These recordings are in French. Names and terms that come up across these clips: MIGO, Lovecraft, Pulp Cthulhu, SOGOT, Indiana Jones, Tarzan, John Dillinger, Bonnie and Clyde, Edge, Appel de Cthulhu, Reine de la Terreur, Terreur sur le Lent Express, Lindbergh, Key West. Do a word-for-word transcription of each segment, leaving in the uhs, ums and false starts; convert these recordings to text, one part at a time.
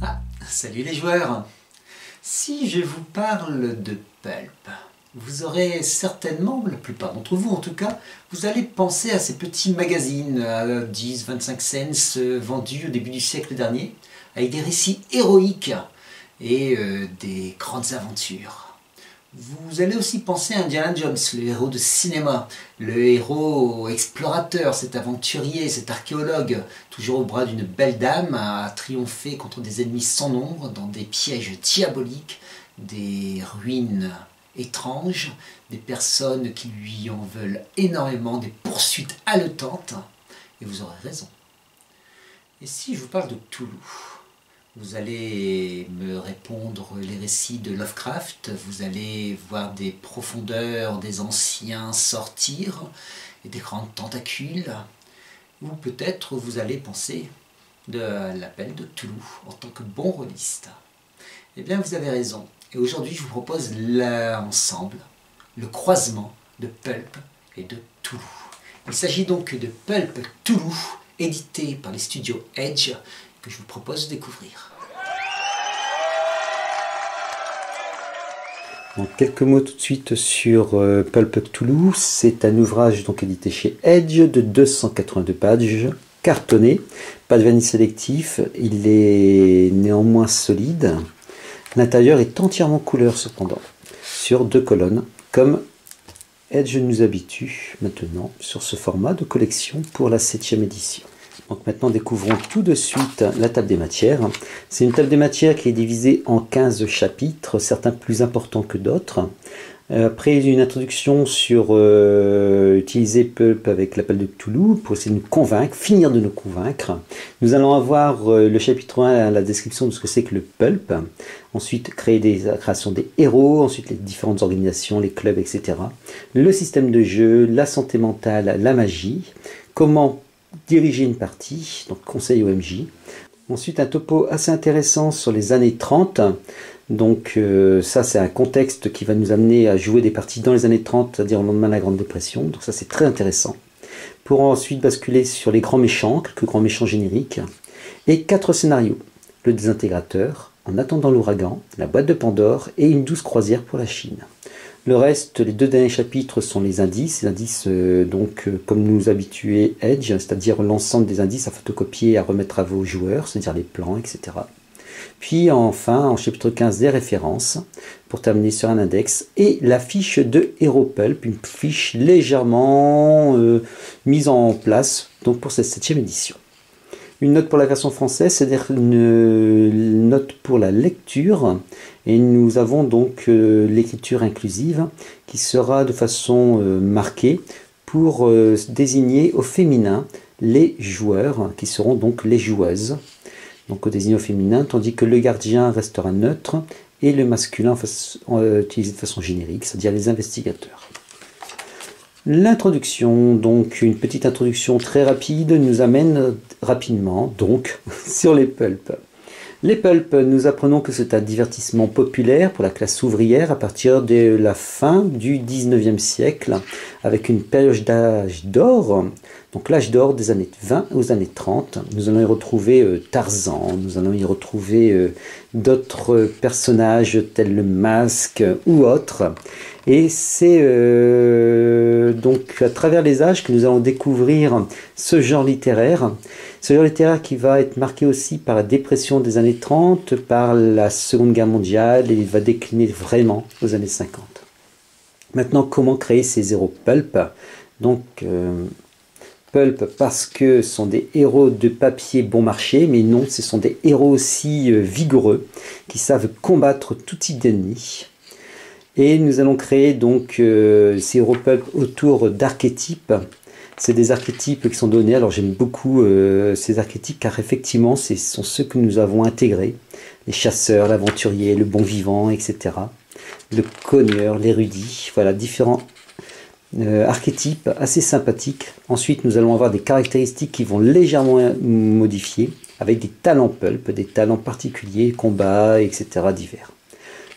Ah, salut les joueurs! Si je vous parle de Pulp, vous aurez certainement, la plupart d'entre vous en tout cas, vous allez penser à ces petits magazines à dix, vingt-cinq cents vendus au début du siècle dernier, avec des récits héroïques et euh, des grandes aventures. Vous allez aussi penser à Indiana Jones, le héros de cinéma, le héros explorateur, cet aventurier, cet archéologue, toujours au bras d'une belle dame, à triompher contre des ennemis sans nombre, dans des pièges diaboliques, des ruines étranges, des personnes qui lui en veulent énormément, des poursuites haletantes, et vous aurez raison. Et si je vous parle de Cthulhu? Vous allez me répondre les récits de Lovecraft, vous allez voir des profondeurs des anciens sortir, et des grandes tentacules, ou peut-être vous allez penser de l'appel de Cthulhu en tant que bon rôliste. Eh bien vous avez raison, et aujourd'hui je vous propose là ensemble le croisement de Pulp et de Cthulhu. Il s'agit donc de Pulp Cthulhu, édité par les studios Edge, que je vous propose de découvrir. En quelques mots tout de suite sur euh, Pulp Cthulhu, c'est un ouvrage donc édité chez Edge de deux cent quatre-vingt-deux pages, cartonné, pas de vernis sélectif, il est néanmoins solide. L'intérieur est entièrement couleur cependant, sur deux colonnes, comme Edge nous habitue maintenant sur ce format de collection pour la septième édition. Donc maintenant découvrons tout de suite la table des matières. C'est une table des matières qui est divisée en quinze chapitres, certains plus importants que d'autres. Après une introduction sur euh, utiliser Pulp avec l'appel de Cthulhu pour essayer de nous convaincre, finir de nous convaincre. Nous allons avoir euh, le chapitre un, la description de ce que c'est que le Pulp. Ensuite, créer des, la création des héros, ensuite les différentes organisations, les clubs, et cetera. Le système de jeu, la santé mentale, la magie, comment diriger une partie, donc conseil O M J. Ensuite, un topo assez intéressant sur les années trente. Donc euh, ça, c'est un contexte qui va nous amener à jouer des parties dans les années trente, c'est-à-dire au lendemain de la Grande Dépression. Donc ça, c'est très intéressant. Pour ensuite basculer sur les grands méchants, quelques grands méchants génériques. Et quatre scénarios. Le désintégrateur, en attendant l'ouragan, la boîte de Pandore et une douce croisière pour la Chine. Le reste, les deux derniers chapitres sont les indices, les indices euh, donc euh, comme nous habituait Edge, c'est-à-dire l'ensemble des indices à photocopier et à remettre à vos joueurs, c'est-à-dire les plans, et cetera. Puis enfin, en chapitre quinze, des références, pour terminer sur un index, et la fiche de Hero Pulp, une fiche légèrement euh, mise en place donc pour cette septième édition. Une note pour la version française, c'est-à-dire une note pour la lecture. Et nous avons donc euh, l'écriture inclusive qui sera de façon euh, marquée pour euh, désigner au féminin les joueurs, qui seront donc les joueuses. Donc au désigné au féminin, tandis que le gardien restera neutre et le masculin euh, utilisé de façon générique, c'est-à-dire les investigateurs. L'introduction, donc une petite introduction très rapide, nous amène rapidement donc sur les pulps. Les pulps, nous apprenons que c'est un divertissement populaire pour la classe ouvrière à partir de la fin du dix-neuvième siècle, avec une période d'âge d'or, donc l'âge d'or des années vingt aux années trente. Nous allons y retrouver euh, Tarzan, nous allons y retrouver euh, d'autres personnages tels le masque euh, ou autres. Et c'est euh, donc à travers les âges que nous allons découvrir ce genre littéraire. Ce genre littéraire qui va être marqué aussi par la dépression des années trente, par la Seconde Guerre mondiale, et il va décliner vraiment aux années cinquante. Maintenant, comment créer ces héros pulp? Donc, euh, pulp parce que ce sont des héros de papier bon marché, mais non, ce sont des héros aussi vigoureux, qui savent combattre tout type d'ennemis. Et nous allons créer donc euh, ces héros pulp autour d'archétypes. C'est des archétypes qui sont donnés, alors j'aime beaucoup euh, ces archétypes, car effectivement, ce sont ceux que nous avons intégrés. Les chasseurs, l'aventurier, le bon vivant, et cetera. Le cogneur, l'érudit, voilà, différents euh, archétypes assez sympathiques. Ensuite, nous allons avoir des caractéristiques qui vont légèrement modifier, avec des talents pulp, des talents particuliers, combats, et cetera divers.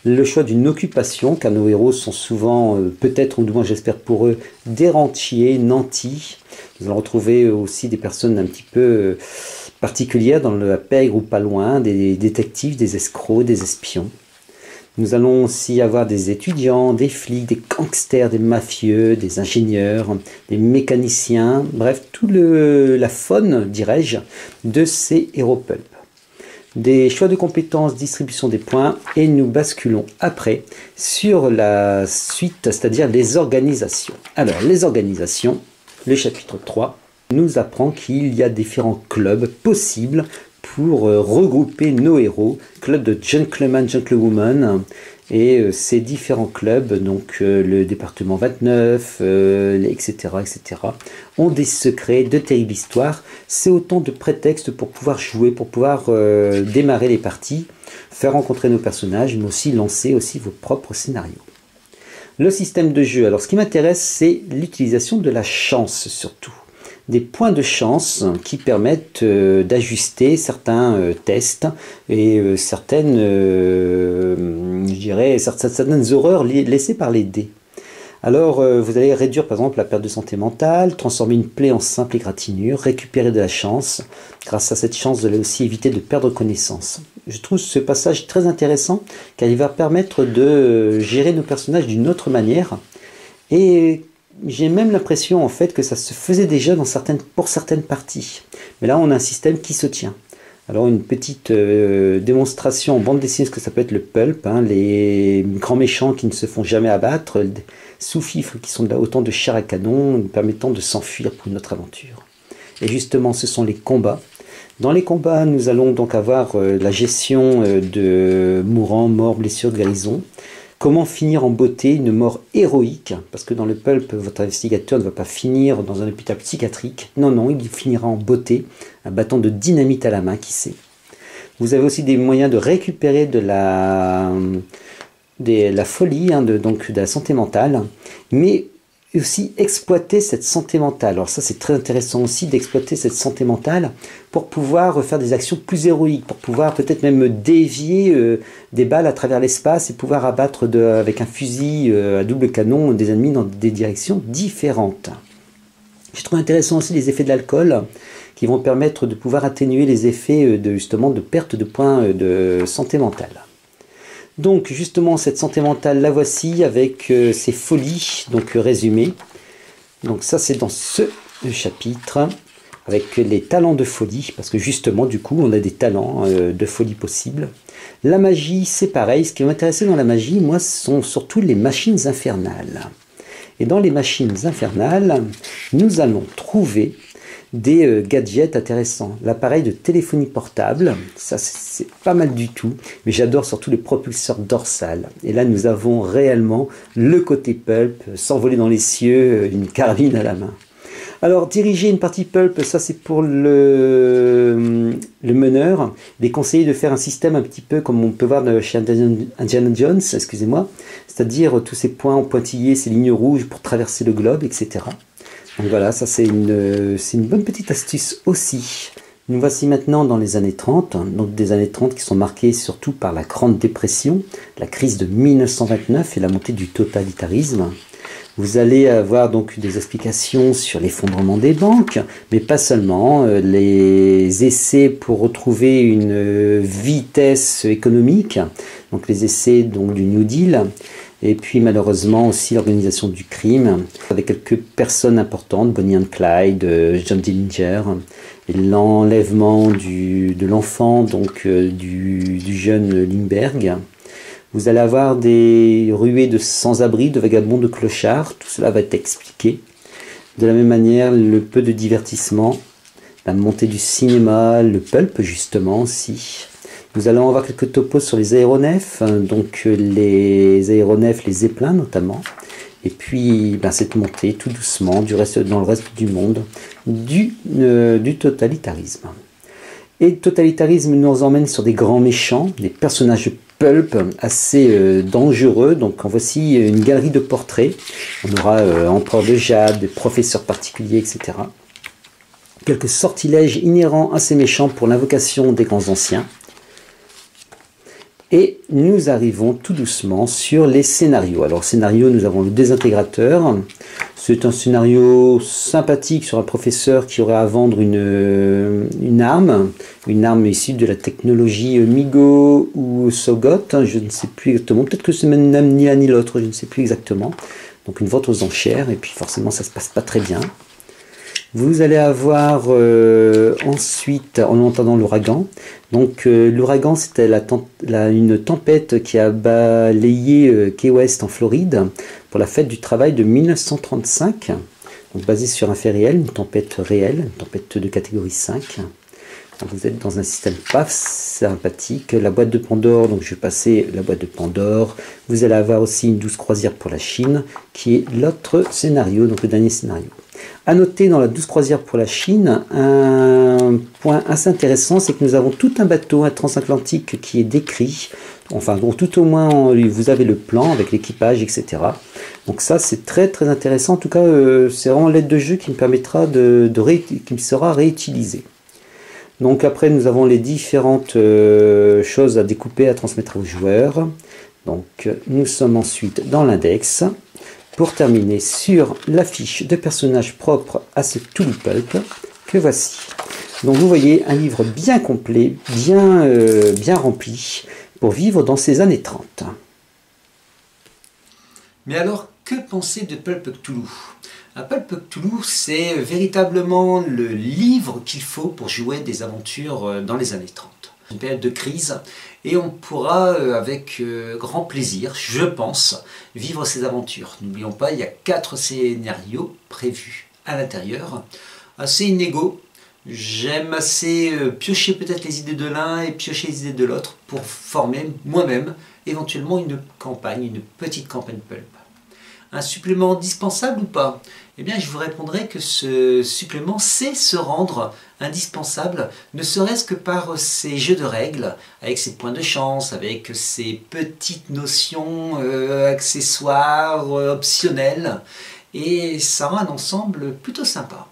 le choix d'une occupation, car nos héros sont souvent, euh, peut-être, ou du moins j'espère pour eux, des rentiers, nantis. Nous allons retrouver aussi des personnes un petit peu euh, particulières dans le pègre ou pas loin, des détectives, des escrocs, des espions. Nous allons aussi avoir des étudiants, des flics, des gangsters, des mafieux, des ingénieurs, des mécaniciens, bref, tout le, la faune, dirais-je, de ces héros pulp. Des choix de compétences, distribution des points, et nous basculons après sur la suite, c'est-à-dire les organisations. Alors, les organisations, le chapitre trois nous apprend qu'il y a différents clubs possibles pour regrouper nos héros, club de gentlemen, gentlewomen, et ces différents clubs, donc le département vingt-neuf, euh, et cetera, et cetera, ont des secrets, de terribles histoires. C'est autant de prétextes pour pouvoir jouer, pour pouvoir euh, démarrer les parties, faire rencontrer nos personnages, mais aussi lancer aussi vos propres scénarios. Le système de jeu, alors ce qui m'intéresse, c'est l'utilisation de la chance surtout. Des points de chance qui permettent euh, d'ajuster certains euh, tests et euh, certaines, euh, je dirais, certaines, certaines horreurs laissées par les dés. Alors, euh, vous allez réduire par exemple la perte de santé mentale, transformer une plaie en simple égratignure, récupérer de la chance. Grâce à cette chance, vous allez aussi éviter de perdre connaissance. Je trouve ce passage très intéressant car il va permettre de gérer nos personnages d'une autre manière et j'ai même l'impression en fait que ça se faisait déjà dans certaines, pour certaines parties. Mais là, on a un système qui se tient. Alors, une petite euh, démonstration en bande dessinée, ce que ça peut être le pulp, hein, les grands méchants qui ne se font jamais abattre, sous-fifres qui sont autant de chars à canon, nous permettant de s'enfuir pour notre aventure. Et justement, ce sont les combats. Dans les combats, nous allons donc avoir euh, la gestion euh, de mourants, morts, blessures, guérisons. Comment finir en beauté une mort héroïque? Parce que dans le pulp, votre investigateur ne va pas finir dans un hôpital psychiatrique. Non, non, il finira en beauté, un bâton de dynamite à la main, qui sait. Vous avez aussi des moyens de récupérer de la, de la folie, hein, de, donc de la santé mentale, mais aussi exploiter cette santé mentale. Alors ça, c'est très intéressant aussi d'exploiter cette santé mentale pour pouvoir faire des actions plus héroïques, pour pouvoir peut-être même dévier euh, des balles à travers l'espace et pouvoir abattre de, avec un fusil euh, à double canon des ennemis dans des directions différentes. Je trouve intéressant aussi les effets de l'alcool qui vont permettre de pouvoir atténuer les effets de, justement de perte de points de santé mentale. Donc justement cette santé mentale, la voici avec euh, ses folies, donc euh, résumées. Donc ça c'est dans ce chapitre, avec les talents de folie, parce que justement du coup on a des talents euh, de folie possibles. La magie c'est pareil, ce qui m'intéressait dans la magie, moi, ce sont surtout les machines infernales. Et dans les machines infernales, nous allons trouver des gadgets intéressants. L'appareil de téléphonie portable, ça c'est pas mal du tout, mais j'adore surtout le propulseur dorsal. Et là nous avons réellement le côté pulp, s'envoler dans les cieux, une carabine à la main. Alors diriger une partie pulp, ça c'est pour le, le meneur. Il est conseillé de faire un système un petit peu comme on peut voir chez Indiana Jones, excusez-moi, c'est-à-dire tous ces points en pointillés, ces lignes rouges pour traverser le globe, et cetera. Donc voilà, ça c'est une, une bonne petite astuce aussi. Nous voici maintenant dans les années trente, donc des années trente qui sont marquées surtout par la Grande Dépression, la crise de mille neuf cent vingt-neuf et la montée du totalitarisme. Vous allez avoir donc des explications sur l'effondrement des banques, mais pas seulement, les essais pour retrouver une vitesse économique, donc les essais donc, du New Deal, et puis malheureusement aussi l'organisation du crime, avec quelques personnes importantes, Bonnie and Clyde, John Dillinger, l'enlèvement de l'enfant, donc du, du jeune Lindbergh. Vous allez avoir des ruées de sans-abri, de vagabonds, de clochards, tout cela va être expliqué. De la même manière, le peu de divertissement, la montée du cinéma, le pulp justement aussi. Nous allons avoir quelques topos sur les aéronefs, donc les aéronefs, les zeppelins notamment. Et puis ben, cette montée tout doucement du reste, dans le reste du monde du, euh, du totalitarisme. Et le totalitarisme nous emmène sur des grands méchants, des personnages pulp assez euh, dangereux. Donc en voici une galerie de portraits. On aura euh, Empereur de Jade, des professeurs particuliers, et cetera. Quelques sortilèges inhérents assez méchants pour l'invocation des grands anciens. Et nous arrivons tout doucement sur les scénarios. Alors scénario, nous avons le désintégrateur. C'est un scénario sympathique sur un professeur qui aurait à vendre une, une arme. Une arme issue de la technologie MIGO ou SOGOT. Je ne sais plus exactement. Peut-être que c'est même ni l'un ni l'autre. Je ne sais plus exactement. Donc une vente aux enchères. Et puis forcément, ça ne se passe pas très bien. Vous allez avoir euh, ensuite, en entendant l'ouragan, donc euh, l'ouragan c'était la temp la, une tempête qui a balayé euh, Key West en Floride pour la fête du travail de mille neuf cent trente-cinq, donc basée sur un fait réel, une tempête réelle, une tempête de catégorie cinq. Donc, vous êtes dans un système paf sympathique, la boîte de Pandore, donc je vais passer la boîte de Pandore, vous allez avoir aussi une douce croisière pour la Chine, qui est l'autre scénario, donc le dernier scénario. À noter dans la douce croisière pour la Chine, un point assez intéressant, c'est que nous avons tout un bateau, un transatlantique qui est décrit. Enfin, bon, tout au moins, vous avez le plan avec l'équipage, et cetera. Donc ça, c'est très très intéressant. En tout cas, euh, c'est vraiment l'aide de jeu qui me permettra de, de ré, qui me sera réutilisée. Donc après, nous avons les différentes euh, choses à découper, à transmettre aux joueurs. Donc, nous sommes ensuite dans l'index. Pour terminer sur la fiche de personnages propres à ce Cthulhu Pulp que voici. Donc vous voyez un livre bien complet, bien, euh, bien rempli pour vivre dans ces années trente. Mais alors, que penser de Pulp Cthulhu? Un Pulp Cthulhu, c'est véritablement le livre qu'il faut pour jouer des aventures dans les années trente. Une période de crise, et on pourra euh, avec euh, grand plaisir, je pense, vivre ces aventures. N'oublions pas, il y a quatre scénarios prévus à l'intérieur, assez inégaux. J'aime assez euh, piocher peut-être les idées de l'un et piocher les idées de l'autre pour former moi-même éventuellement une campagne, une petite campagne pulp. Un supplément indispensable ou pas? Eh bien, je vous répondrai que ce supplément sait se rendre indispensable, ne serait-ce que par ses jeux de règles, avec ses points de chance, avec ses petites notions euh, accessoires, euh, optionnelles, et ça rend un ensemble plutôt sympa.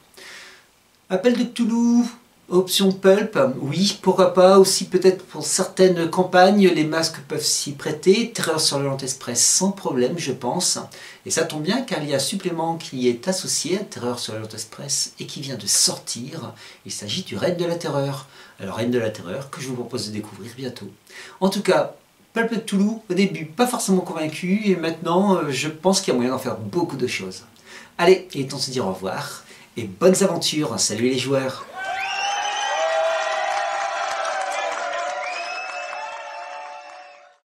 Appel de Cthulhu, option pulp, oui, pourquoi pas, aussi peut-être pour certaines campagnes, les masques peuvent s'y prêter, Terreur sur le Lent Express sans problème je pense, et ça tombe bien car il y a un supplément qui est associé à Terreur sur le Lent Express et qui vient de sortir, il s'agit du Reine de la Terreur, alors Reine de la Terreur que je vous propose de découvrir bientôt. En tout cas, Pulp Cthulhu, au début pas forcément convaincu, et maintenant je pense qu'il y a moyen d'en faire beaucoup de choses. Allez, il est temps de se dire au revoir, et bonnes aventures, salut les joueurs!